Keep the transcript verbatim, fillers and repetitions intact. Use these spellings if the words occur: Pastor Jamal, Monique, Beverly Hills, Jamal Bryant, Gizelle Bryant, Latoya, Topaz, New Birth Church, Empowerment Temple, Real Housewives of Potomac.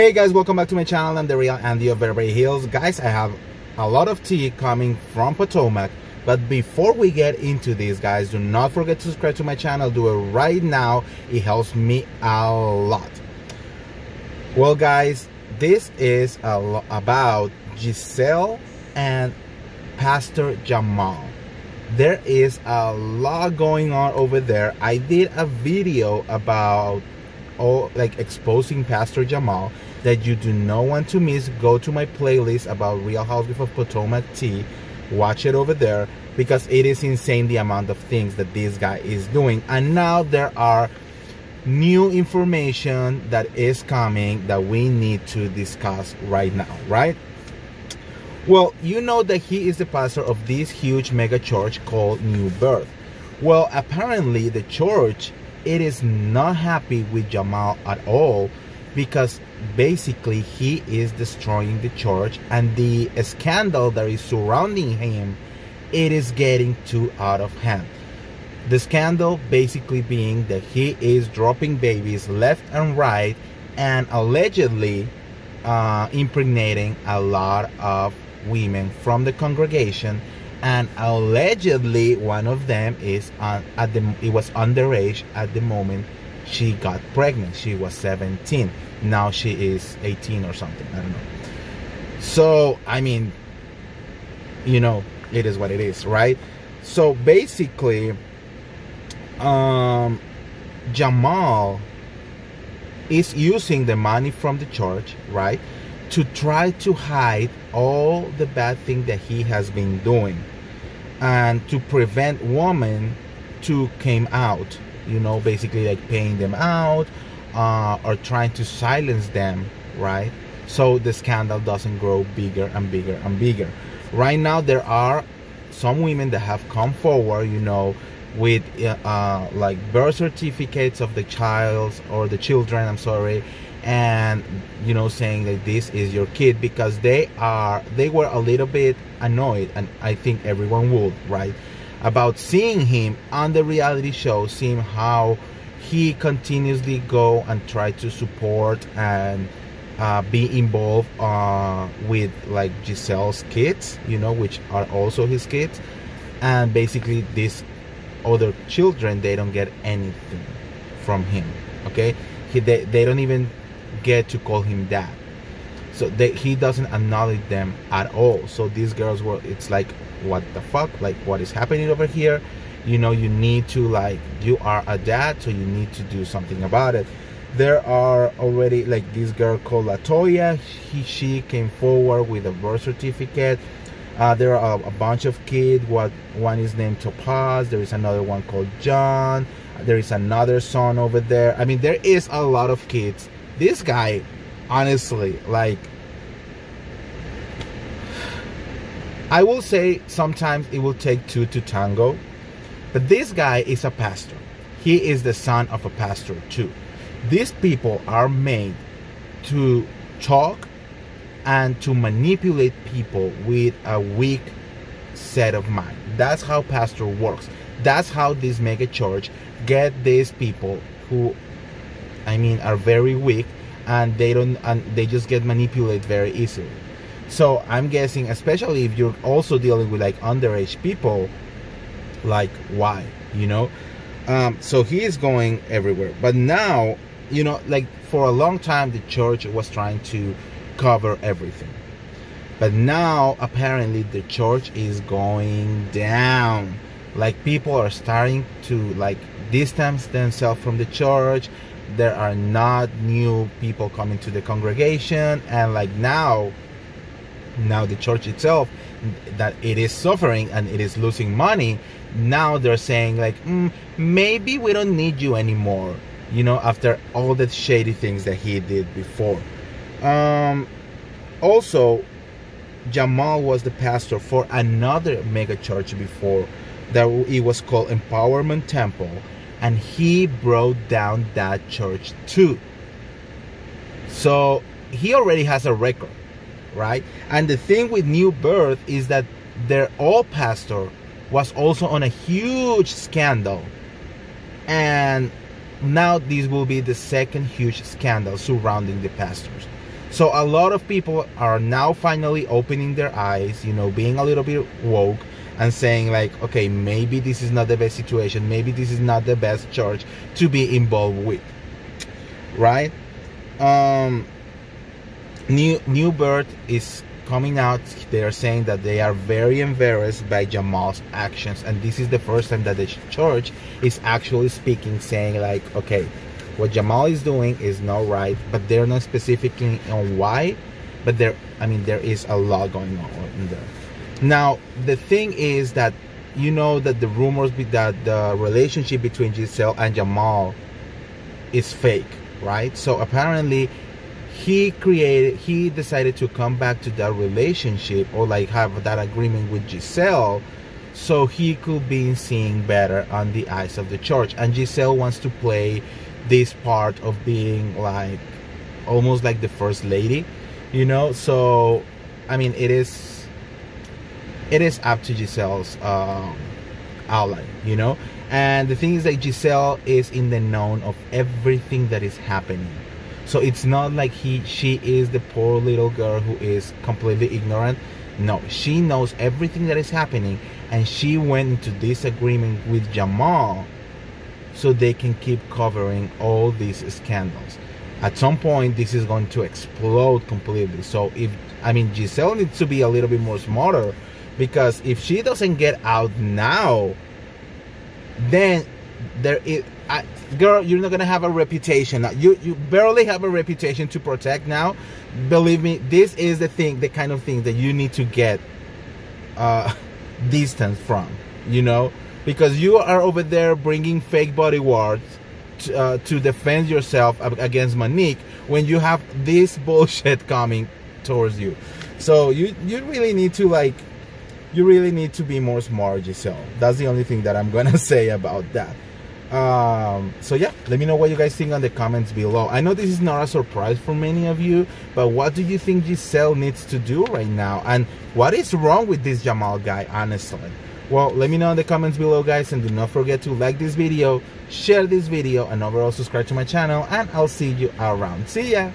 Hey guys, welcome back to my channel. I'm the Real Andy of Beverly Hills. Guys, I have a lot of tea coming from Potomac, but before we get into this, guys, do not forget to subscribe to my channel. Do it right now. It helps me a lot. Well, guys, this is a about Gizelle and Pastor Jamal. There is a lot going on over there. I did a video about all, like, exposing Pastor Jamal that you do not want to miss. Go to my playlist about Real Housewives of Potomac tea. Watch it over there because it is insane the amount of things that this guy is doing. And now there are new information that is coming that we need to discuss right now, right? Well, you know that he is the pastor of this huge mega church called New Birth. Well, apparently the church, it is not happy with Jamal at all because basically he is destroying the church, and the scandal that is surrounding him, it is getting too out of hand. The scandal basically being that he is dropping babies left and right and allegedly uh, impregnating a lot of women from the congregation, and allegedly one of them is on, at the it was underage at the moment she got pregnant. She was seventeen. Now she is eighteen or something, I don't know. So I mean, you know, it is what it is, right? So basically um Jamal is using the money from the church, right, to try to hide all the bad things that he has been doing and to prevent women to come out, you know, basically like paying them out uh, or trying to silence them, right? So the scandal doesn't grow bigger and bigger and bigger. Right now there are some women that have come forward, you know, with uh, like birth certificates of the child or the children, I'm sorry, and you know, saying that this is your kid, because they are they were a little bit annoyed, and I think everyone would, right, about seeing him on the reality show, seeing how he continuously go and try to support and uh, be involved uh, with like Gizelle's kids, you know, which are also his kids, and basically these other children, they don't get anything from him, okay? He, they, they don't even get to call him dad, so they, he doesn't acknowledge them at all. So these girls were, it's like, what the fuck, like what is happening over here? You know, you need to, like, you are a dad, so you need to do something about it. There are already, like, this girl called Latoya, he, she came forward with a birth certificate. Uh, there are a, a bunch of kids. What one is named Topaz. There is another one called John. There is another son over there. I mean, there is a lot of kids. This guy, honestly, like, I will say sometimes it will take two to tango, but this guy is a pastor. He is the son of a pastor too. These people are made to talk and to manipulate people with a weak set of mind. That's how pastor works. That's how this mega church get these people who, I mean, are very weak, and they don't, and they just get manipulated very easily. So I'm guessing, especially if you're also dealing with like underage people, like, why, you know? Um, so he is going everywhere. But now, you know, like, for a long time the church was trying to cover everything, but now apparently the church is going down. Like, people are starting to, like, distance themselves from the church. There are not new people coming to the congregation, and like now now the church itself, that it is suffering and it is losing money, now they're saying like, mm, maybe we don't need you anymore, you know, after all the shady things that he did before. Um, also, Jamal was the pastor for another mega church before that. It was called Empowerment Temple, and he brought down that church too. So he already has a record, right? And the thing with New Birth is that their old pastor was also on a huge scandal, and now this will be the second huge scandal surrounding the pastors. So a lot of people are now finally opening their eyes, you know, being a little bit woke and saying like, okay, maybe this is not the best situation, maybe this is not the best church to be involved with, right? Um, New, New Birth is coming out. They are saying that they are very embarrassed by Jamal's actions, and this is the first time that the church is actually speaking, saying like, okay, what Jamal is doing is not right, but they're not specifically on why, but there, I mean, there is a lot going on in there. Now, the thing is that, you know, that the rumors be that the relationship between Gizelle and Jamal is fake, right? So apparently he created, he decided to come back to that relationship, or like have that agreement with Gizelle, so he could be seen better on the eyes of the church. And Gizelle wants to play this part of being like, almost like the first lady, you know? So, I mean, it is, it is up to Gizelle's um, outline, you know? And the thing is that Gizelle is in the known of everything that is happening. So it's not like he, she is the poor little girl who is completely ignorant. No, she knows everything that is happening, and she went into this agreement with Jamal so they can keep covering all these scandals. At some point, this is going to explode completely. So if, I mean, Gizelle needs to be a little bit more smarter, because if she doesn't get out now, then there is, I, girl, you're not gonna have a reputation. You you barely have a reputation to protect now. Believe me, this is the thing, the kind of thing that you need to get uh, distance from, you know, because you are over there bringing fake bodyguards to, uh, to defend yourself against Monique when you have this bullshit coming towards you. So you you really need to like. You really need to be more smart, Gizelle. That's the only thing that I'm gonna say about that. Um, so yeah, let me know what you guys think on the comments below. I know this is not a surprise for many of you, but what do you think Gizelle needs to do right now? And what is wrong with this Jamal guy, honestly? Well, let me know in the comments below, guys, and do not forget to like this video, share this video, and overall subscribe to my channel, and I'll see you around. See ya!